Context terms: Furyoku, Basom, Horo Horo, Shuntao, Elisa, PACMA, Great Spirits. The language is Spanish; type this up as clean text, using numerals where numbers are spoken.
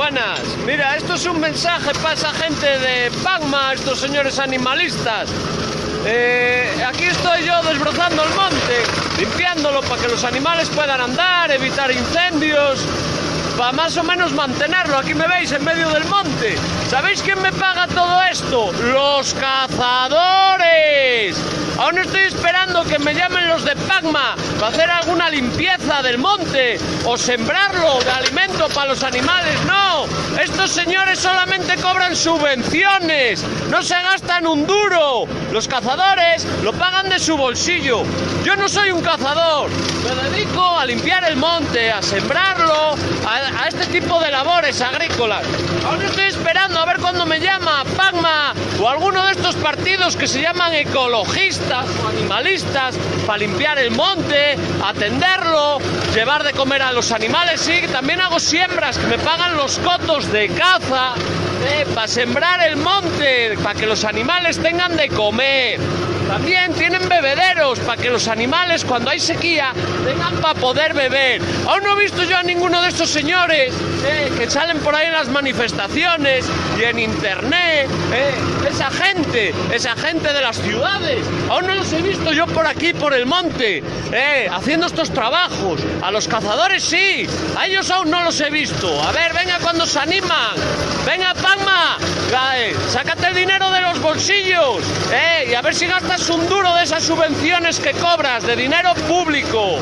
Buenas, mira, esto es un mensaje para esa gente de PACMA, estos señores animalistas. Aquí estoy yo desbrozando el monte, limpiándolo para que los animales puedan andar, evitar incendios, para más o menos mantenerlo. Aquí me veis en medio del monte. ¿Sabéis quién me paga todo esto? Los cazadores. Aún estoy esperando que me llamen los de PACMA para hacer alguna limpieza del monte o sembrarlo de alimento para los animales. No, estos señores solamente cobran subvenciones, no se gastan un duro. Los cazadores lo pagan de su bolsillo. Yo no soy un cazador, me dedico a limpiar el monte, a sembrarlo, a este tipo de labores agrícolas. Aún estoy esperando a ver cuándo me llama PACMA o alguno de estos partidos que se llaman ecologistas o animalistas, para limpiar el monte, atenderlo, llevar de comer a los animales. Sí, también hago siembras, que me pagan los cotos de caza, para sembrar el monte, para que los animales tengan de comer. También tienen bebederos, para que los animales, cuando hay sequía, tengan para poder beber. Aún no he visto yo a ninguno de estos señores que salen por ahí en las manifestaciones y en internet, esa gente de las ciudades. Aún no los he visto yo por aquí, por el monte, haciendo estos trabajos. A los cazadores sí, a ellos aún no los he visto. A ver, venga cuando se animan. Venga, PACMA, sácate el dinero de los bolsillos, y a ver si gastas un duro de esas subvenciones que cobras de dinero público.